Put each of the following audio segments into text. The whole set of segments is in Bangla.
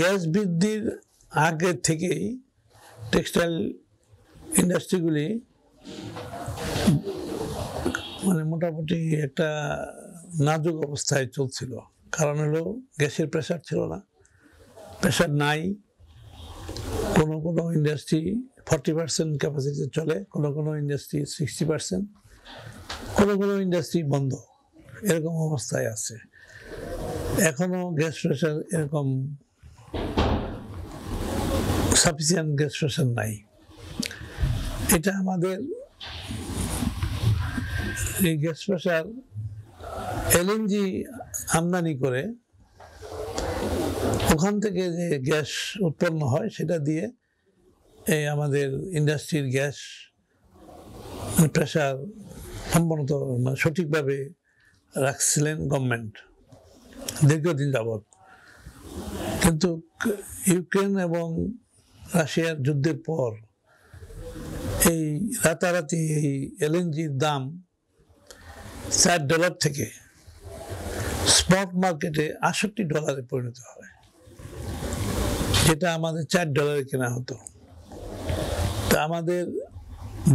গ্যাস বৃদ্ধির আগে থেকেই টেক্সটাইল ইন্ডাস্ট্রিগুলি মানে মোটামুটি একটা নাজুক অবস্থায় চলছিল। কারণ হলো গ্যাসের প্রেশার ছিল না, প্রেশার নাই। কোনো কোনো ইন্ডাস্ট্রি 40% ক্যাপাসিটিতে চলে, কোনো কোনো ইন্ডাস্ট্রি 60%, কোনো কোনো ইন্ডাস্ট্রি বন্ধ, এরকম অবস্থায় আছে। এখনও গ্যাস প্রেশার এরকম সাফিসিয়েন্ট গ্যাস প্রেশার নাই। এটা আমাদের এই গ্যাস প্রেশার LNG আমদানি করে ওখান থেকে যে গ্যাস উৎপন্ন হয় সেটা দিয়ে এই আমাদের ইন্ডাস্ট্রির গ্যাস প্রেশার সম্পূর্ণত সঠিকভাবে রাখছিলেন গভর্নমেন্ট দীর্ঘদিন যাবৎ। কিন্তু ইউক্রেন এবং রাশিয়ার যুদ্ধের পর এই রাতারাতি এই LNGর দাম $4 থেকে স্পট মার্কেটে $68 পরিণত হয়, যেটা আমাদের $4 কেনা হতো। তা আমাদের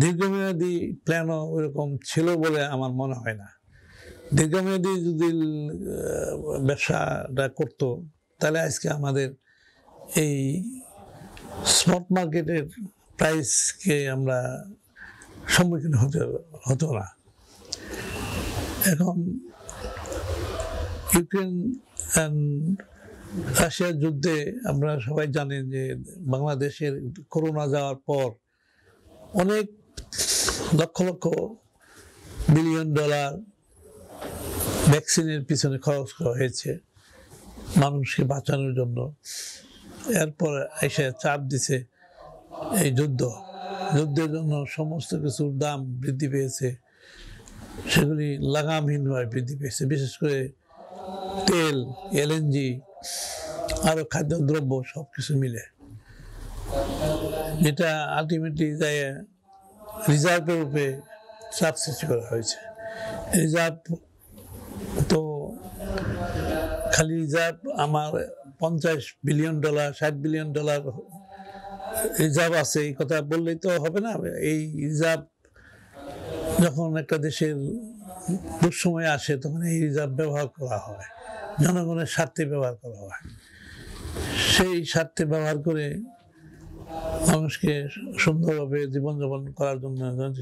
দীর্ঘমেয়াদী প্ল্যানও ওইরকম ছিল বলে আমার মনে হয় না। দীর্ঘমেয়াদী যদি ব্যবসাটা করতো তাহলে আজকে আমাদের এই স্পট মার্কেটের প্রাইসকে আমরা সম্মুখীন হতো না। এখন ইউক্রেন রাশিয়ার যুদ্ধে আপনারা সবাই জানেন যে বাংলাদেশের করোনা যাওয়ার পর অনেক লক্ষ লক্ষ বিলিয়ন ডলার ভ্যাকসিনের পিছনে খরচ করা হয়েছে মানুষকে বাঁচানোর জন্য। এরপর এসে চাপ দিছে এই যুদ্ধের জন্য সমস্ত কিছুর দাম বৃদ্ধি পেয়েছে, সেগুলি লাগামহীনভাবে বৃদ্ধি পেয়েছে। বিশেষ করে তেল, LNG, আরও খাদ্যদ্রব্য সব কিছু মিলে, যেটা আলটিমেটলি যায় রিজার্ভের উপরে চাপ সৃষ্টি করা হয়েছে। রিজার্ভ তো খালি রিজার্ভ আমার $50 বিলিয়ন, $60 বিলিয়ন রিজার্ভ আছে, এই কথা বললেই তো হবে না। এই রিজার্ভ যখন একটা দেশের দুঃসময় আসে তখন এই রিজার্ভ ব্যবহার করা হয়, জনগণের স্বার্থে ব্যবহার করা হয়। সেই স্বার্থে ব্যবহার করে মানুষকে সুন্দরভাবে জীবনযাপন করার জন্য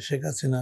শেখ হাসিনা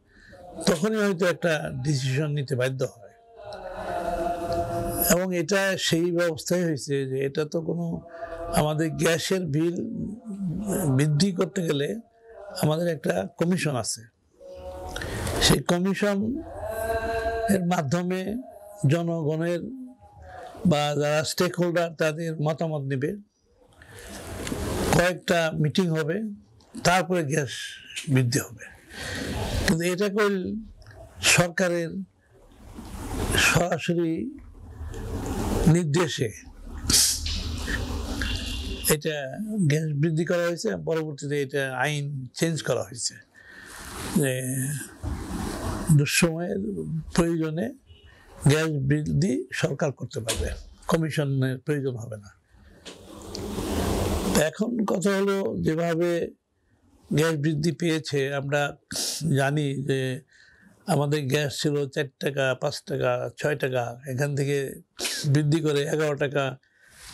তখনই হয়তো একটা ডিসিশন নিতে বাধ্য হয়। এবং এটা সেই ব্যবস্থাই হয়েছে যে এটা তো কোনো আমাদের গ্যাসের বিল বৃদ্ধি করতে গেলে আমাদের একটা কমিশন আছে, সেই কমিশন এর মাধ্যমে জনগণের বা যারা স্টেক হোল্ডার তাদের মতামত নেবে, কয়েকটা মিটিং হবে, তারপরে গ্যাস বৃদ্ধি হবে। কিন্তু এটা করলে সরকারের সরাসরি নির্দেশে এটা গ্যাস বৃদ্ধি করা হয়েছে। পরবর্তীতে এটা আইন চেঞ্জ করা হয়েছে যে দুঃসময়ের প্রয়োজনে গ্যাস বৃদ্ধি সরকার করতে পারবে, কমিশনের প্রয়োজন হবে না। এখন কথা হলো যেভাবে গ্যাস বৃদ্ধি পেয়েছে, আমরা জানি যে আমাদের গ্যাস ছিল $4, $5, $6, এখান থেকে বৃদ্ধি করে $11,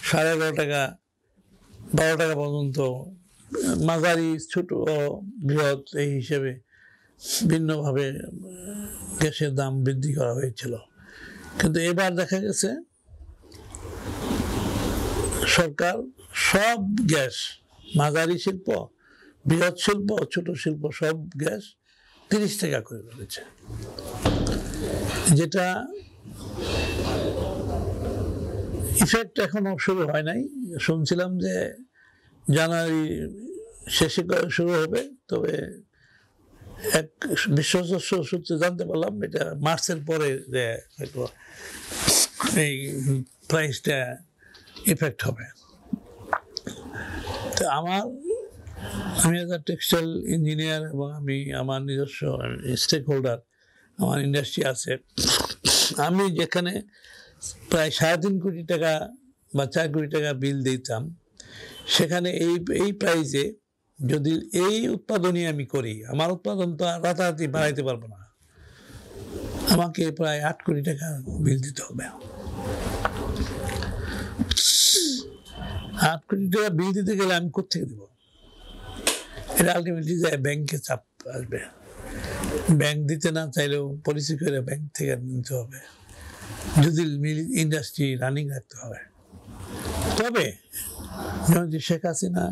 $11.5, $12 পর্যন্ত মাঝারি ছোট বৃহৎ এই হিসেবে ভিন্নভাবে গ্যাসের দাম বৃদ্ধি করা হয়েছিল। কিন্তু এবার দেখা গেছে সরকার সব গ্যাস, মাঝারি শিল্প, বৃহৎ শিল্প, ছোট শিল্প, সব গ্যাস $30 করে ফেলেছে, যেটা ইফেক্ট এখনো শুরু হয় নাই, শুনছিলাম যে জানুয়ারি শেষে শুরু হবে, তবে এক বিশ্বস্ত সূত্রে জানতে পারলাম এটা মার্চের পরে যে হয়তো এই প্রাইসটা ইফেক্ট হবে। তো আমি এজ আ টেক্সটাইল ইঞ্জিনিয়ার এবং আমার নিজস্ব স্টেক হোল্ডার, আমার ইন্ডাস্ট্রি আছে, আমি যেখানে প্রায় 3.5 কোটি টাকা বা 4 কোটি টাকা বিল দিতাম, সেখানে এই প্রাইজে যদি এই উৎপাদনই আমি করি, আমার উৎপাদন তো রাতারাতি বাড়াইতে পারবো না, আমাকে প্রায় 8 কোটি টাকা বিল দিতে হবে। 8 কোটি টাকা বিল দিতে গেলে আমি কোথেকে দেব? এটা আলটিমেটলি যায় ব্যাংকে চাপ আসবে, ব্যাংক দিতে না চাইলেও পলিসি করে ব্যাংক থেকে নিতে হবে যদি ইন্ডাস্ট্রি রানিং রাখতে হবে। তবে জনজি শেখ হাসিনা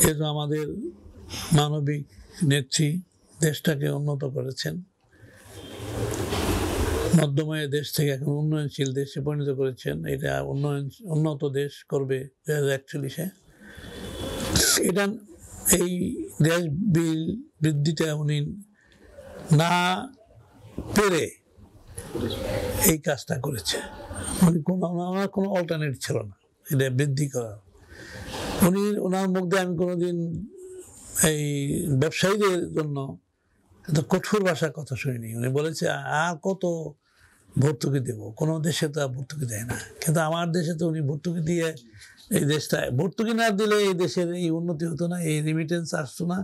যেহেতু আমাদের মানবিক নেত্রী, দেশটাকে উন্নত করেছেন, মধ্যময় দেশ থেকে এখন উন্নয়নশীল দেশে পরিণত করেছেন, এটা উন্নত দেশ করবে 2041-এ। এটা এই গ্যাস বিল বৃদ্ধিটা উনি না পেরে এই কাজটা করেছে, উনি ওনার কোনো অল্টারনেট ছিল না এটা বৃদ্ধি করার। ওনার মধ্যে আমি কোনোদিন এই ব্যবসায়ীদের জন্য এত কঠোর ভাষার কথা শুনিনি। উনি বলেছে আর কত ভর্তুকি দেবো, কোনো দেশে তো আর ভর্তুকি দেয় না, কিন্তু আমার দেশে তো উনি ভর্তুকি দিয়ে এই দেশটা, ভর্তুকি না দিলে এই দেশের এই উন্নতি হতো না, এই রেমিটেন্স আসতো না,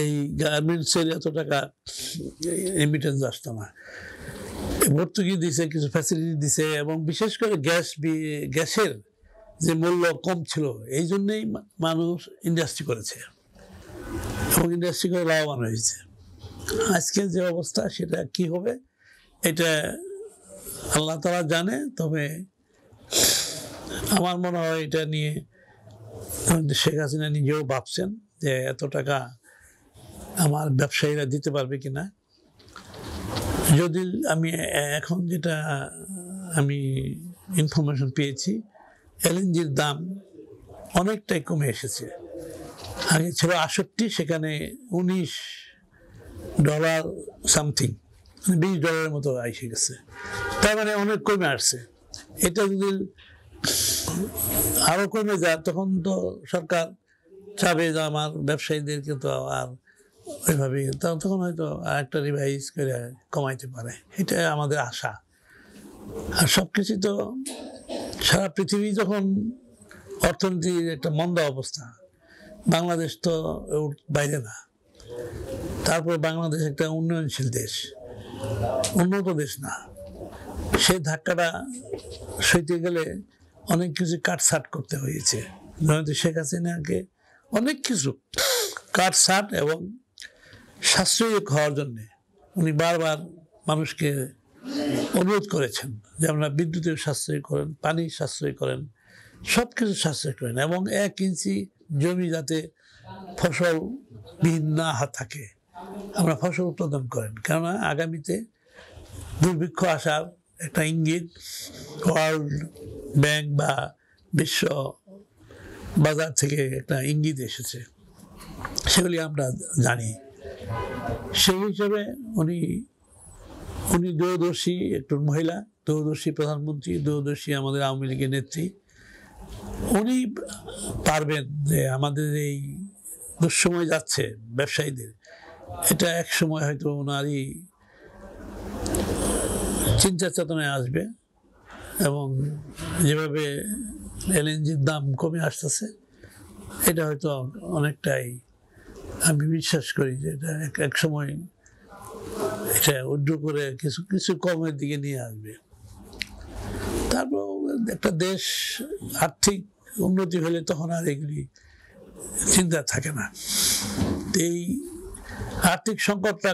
এই গার্মেন্টসের এত টাকা রেমিটেন্স আসতো না। ভর্তুকি দিছে, কিছু ফ্যাসিলিটি দিছে, এবং বিশেষ করে গ্যাসের যে মূল্য কম ছিল এই জন্যেই মানুষ ইন্ডাস্ট্রি করেছে এবং ইন্ডাস্ট্রি করে লাভবান হয়েছে। আজকের যে অবস্থা সেটা কি হবে এটা আল্লাহ তাআলা জানে, তবে আমার মনে হয় এটা নিয়ে শেখ হাসিনা নিজেও ভাবছেন যে এত টাকা আমার ব্যবসায়ীরা দিতে পারবে কিনা। যদি এখন যেটা আমি ইনফরমেশন পেয়েছি, এলএনজির দাম অনেকটাই কমে এসেছে, আগে ছিল 68, সেখানে $19 সামথিং, $20 মতো এসে গেছে, তার মানে অনেক কমে আসছে। এটা যদি আরও কমে যায় তখন তো সরকার চাবে যে আমার ব্যবসায়ীদেরকে তো আর ওইভাবে, তখন হয়তো আর একটা রিভাইজ করে কমাইতে পারে, এটা আমাদের আশা। আর সব কিছু তো সারা পৃথিবী যখন অর্থনীতির একটা মন্দা অবস্থা, বাংলাদেশ তো ওর বাইরে না, তারপর বাংলাদেশ একটা উন্নয়নশীল দেশ, উন্নত দেশ না, সেই ধাক্কাটা সইতে গেলে অনেক কিছু কাটছাট করতে হয়েছে। নয়তো শেখ হাসিনাকে অনেক কিছু কাটছাট এবং সাশ্রয়ী হওয়ার জন্যে উনি বারবার মানুষকে অনুরোধ করেছেন যে আপনারা বিদ্যুতের সাশ্রয় করেন, পানির সাশ্রয় করেন, সব কিছু সাশ্রয় করেন, এবং 1 ইঞ্চি জমি যাতে ফসলবিহীন না থাকে আমরা ফসল উৎপাদন করেন, কেননা আগামীতে দুর্ভিক্ষ আসার একটা ইঙ্গিত ওয়ার্ল্ড ব্যাংক বা বিশ্ব বাজার থেকে একটা ইঙ্গিত এসেছে, সেগুলি আমরা জানি। সেই হিসাবে উনি দূরদর্শী, একটু মহিলা দূরদর্শী প্রধানমন্ত্রী, দূরদর্শী আমাদের আওয়ামী লীগের নেত্রী, উনি পারবেন যে আমাদের এই দুঃসময় যাচ্ছে ব্যবসায়ীদের, এটা এক সময় হয়তো ওনারই চিন্তা চেতনায় আসবে, এবং যেভাবে এলএনজির দাম কমে আসতেছে এটা হয়তো অনেকটাই আমি বিশ্বাস করি যে এটা এক সময় এটা উদ্যোগ করে কিছু কিছু কমের দিকে নিয়ে আসবে। তারপর একটা দেশ আর্থিক উন্নতি হলে তখন আর এগুলি চিন্তা থাকে না। এই আর্থিক সংকটটা,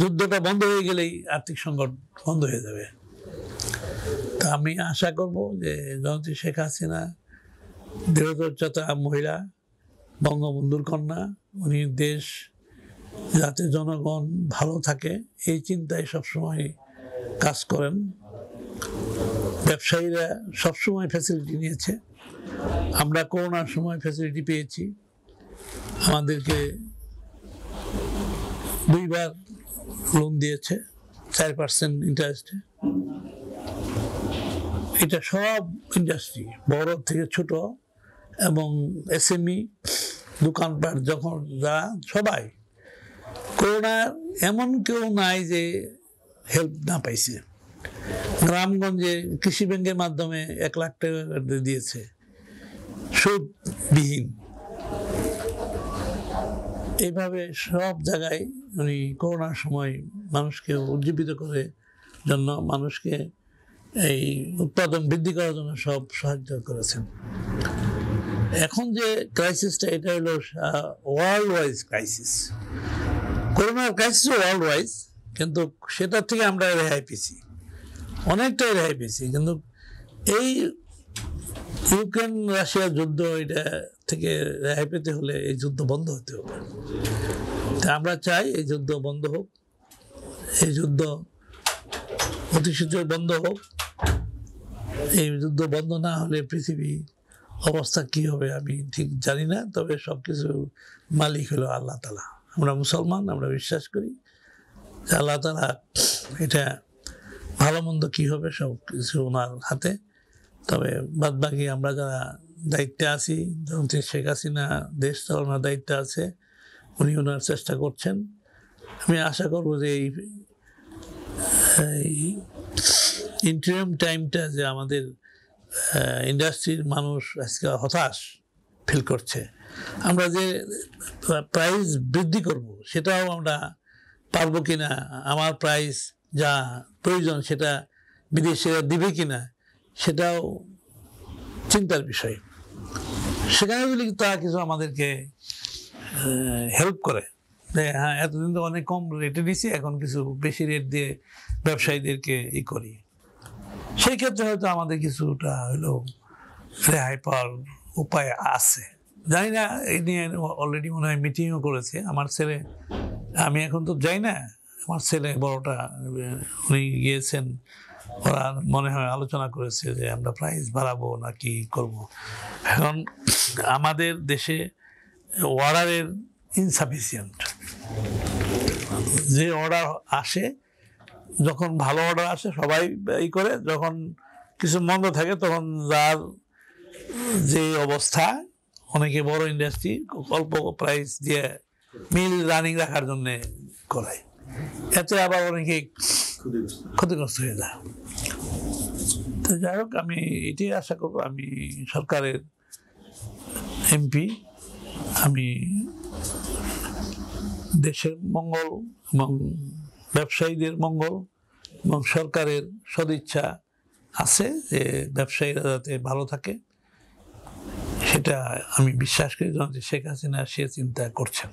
যুদ্ধটা বন্ধ হয়ে গেলেই আর্থিক সংকট বন্ধ হয়ে যাবে। তা আমি আশা করব যে জননেত্রী শেখ হাসিনা দৃঢ়চেতা মহিলা, বঙ্গবন্ধুর কন্যা, উনি দেশ যাতে জনগণ ভালো থাকে এই চিন্তায় সবসময় কাজ করেন। ব্যবসায়ীরা সবসময় ফ্যাসিলিটি নিয়েছে, আমরা করোনার সময় ফ্যাসিলিটি পেয়েছি, আমাদেরকে দুইবার লোন দিয়েছে 4% ইন্টারেস্টে। এটা সব ইন্ডাস্ট্রি, বড় থেকে ছোট এবং এসএমই দোকানপাট যখন যারা সবাই, করোনার এমন কেউ নাই যে হেল্প না পাইছে। গ্রামগঞ্জে কৃষি ব্যাংকের মাধ্যমে 1 লাখ টাকা দিয়েছে সুদবিহীন। এইভাবে সব জায়গায় উনি করোনার সময় মানুষকে উজ্জীবিত করে জন্য, মানুষকে এই উৎপাদন বৃদ্ধি করার জন্য সব সাহায্য করেছেন। এখন যে ক্রাইসিসটা, এটা হলো ওয়ার্ল্ড ওয়াইজ ক্রাইসিস। করোনার ক্রাইসিস ওয়ার্ল্ড ওয়াইজ, কিন্তু সেটার থেকে আমরা রেহাই পেয়েছি, অনেকটাই রেহাই পেয়েছি। কিন্তু এই ইউক্রেন রাশিয়ার যুদ্ধ, এটা থেকে রেহাই পেতে হলে এই যুদ্ধ বন্ধ হতে হবে। আমরা চাই এই যুদ্ধ বন্ধ হোক, এই যুদ্ধ অতি শীঘ্রই বন্ধ হোক। এই যুদ্ধ বন্ধ না হলে পৃথিবী অবস্থা কি হবে আমি ঠিক জানি না, তবে সব কিছু মালিক হলো আল্লাহ তাআলা। আমরা মুসলমান, আমরা বিশ্বাস করি যে আল্লাহ তাআলা এটা ভালো মন্দ কী হবে সব কিছু ওনার হাতে। তবে বাদবাকি আমরা যারা দায়িত্বে আছি, যেমন শেখ হাসিনা দেশ চালানোর দায়িত্বে আছে, উনি ওনার চেষ্টা করছেন। আমি আশা করব যে এই ইন্টারিম টাইমটা যে আমাদের ইন্ডাস্ট্রির মানুষ আজকে হতাশ ফিল করছে, আমরা যে প্রাইস বৃদ্ধি করব সেটাও আমরা পারবো কি না, আমার প্রাইস যা প্রয়োজন সেটা বিদেশিরা দিবে কি না সেটাও চিন্তার বিষয়। সেখানে যদি তারা কিছু আমাদেরকে হেল্প করে, হ্যাঁ এতদিন তো অনেক কম রেটে দিয়েছি, এখন কিছু বেশি রেট দিয়ে ব্যবসায়ীদেরকে করি, সেই ক্ষেত্রে হয়তো আমাদের কিছুটা হলেও রেহাই পাওয়ার উপায় আছে। জানি না, এই নিয়ে অলরেডি মনে হয় মিটিংও করেছে। আমার ছেলে, আমি এখন তো যাই না, আমার ছেলে বড়টা উনি গিয়েছেন, ওরা মনে হয় আলোচনা করেছে যে আমরা প্রাইস বাড়াবো না কি করবো। এখন আমাদের দেশে অর্ডারের ইনসাফিসিয়েন্ট, যে অর্ডার আসে যখন ভালো অর্ডার আসে সবাই করে, যখন কিছু মন্দ থাকে তখন যার যে অবস্থা, অনেকে বড় ইন্ডাস্ট্রি অল্প প্রাইস দিয়ে মিল রানিং রাখার জন্যে করায়, এতে আবার অনেকে ক্ষতিগ্রস্ত হয়ে যায়। তো যাই হোক, আমি এটাই আশা করব। আমি সরকারের এমপি, আমি দেশের মঙ্গল এবং ব্যবসায়ীদের মঙ্গল এবং সরকারের সদিচ্ছা আছে যে ব্যবসায়ীরা যাতে ভালো থাকে, সেটা আমি বিশ্বাস করি। শেখ হাসিনা সে চিন্তা করছেন।